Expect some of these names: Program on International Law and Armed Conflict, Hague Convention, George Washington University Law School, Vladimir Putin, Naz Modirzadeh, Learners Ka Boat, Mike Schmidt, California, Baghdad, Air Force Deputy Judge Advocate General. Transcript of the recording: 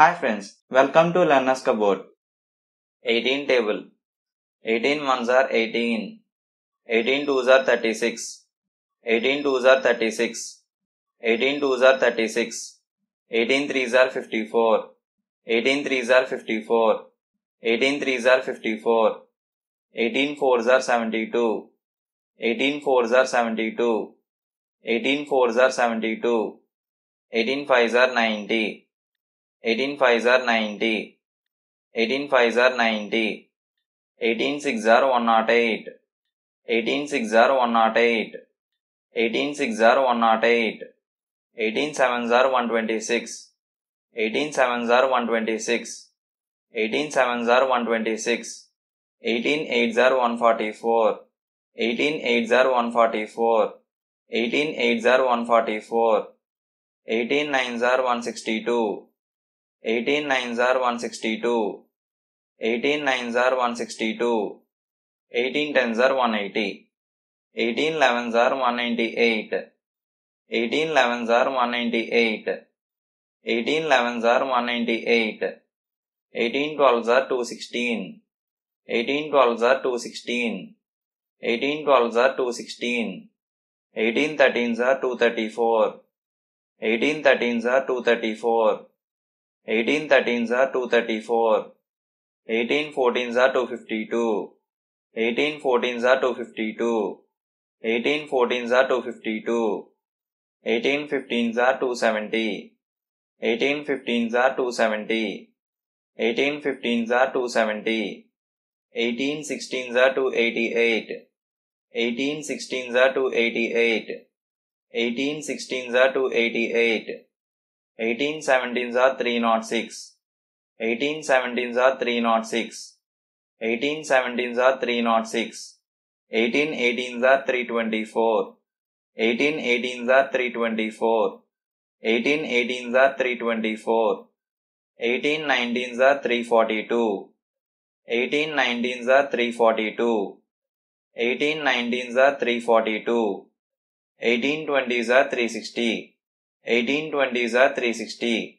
Hi friends, welcome to Learners Ka Boat. 18 table. 18 ones are 18. 18 twos are 36. 18 twos are 36. 18 twos are 36. 18 threes are 54. 18 threes are 54. 18 threes are 54. 18 fours are 72. 18 fours are 72. 18 fours are 72. 18 fives are 90. 18 fives are 90. 18 fives are 90. 18 sixes are 108. 18 sixes are 108. 18 sixes are 108. 18 sevens are 126. 18 sevens are 126. 18 sevens are 126. 18 eights are 144. 18 eights are 144. 18 eights are 144. 18 nines are 162. 18 nines are 162. 18 nines are 162. 18 tens are 180. 18 elevens are 198. 18 elevens are 198. 18 elevens are 198. 18 twelves are 216. 18 twelves are 216. 18 twelves are 216. 18 thirteens are 234. 18 thirteens are 234. 18 thirteens are 234. 18 fourteens are 252. 18 fourteens are 252. 18 fourteens are 252. 18 fifteens are 270. 18 fifteens are 270. 18 fifteens are 270. 18 sixteens are 288. 18 sixteens are 288. 18 sixteens are 288. 18 seventeens are 306. 18 seventeens are 306. 18 seventeens are 306. 18 eighteens are 324. 18 eighteens are 324. 18 eighteens are 324. 18 nineteens are 342. 18 nineteens are 342. 18 nineteens are 342. 18 twenties are 360. 18 twenties are 360.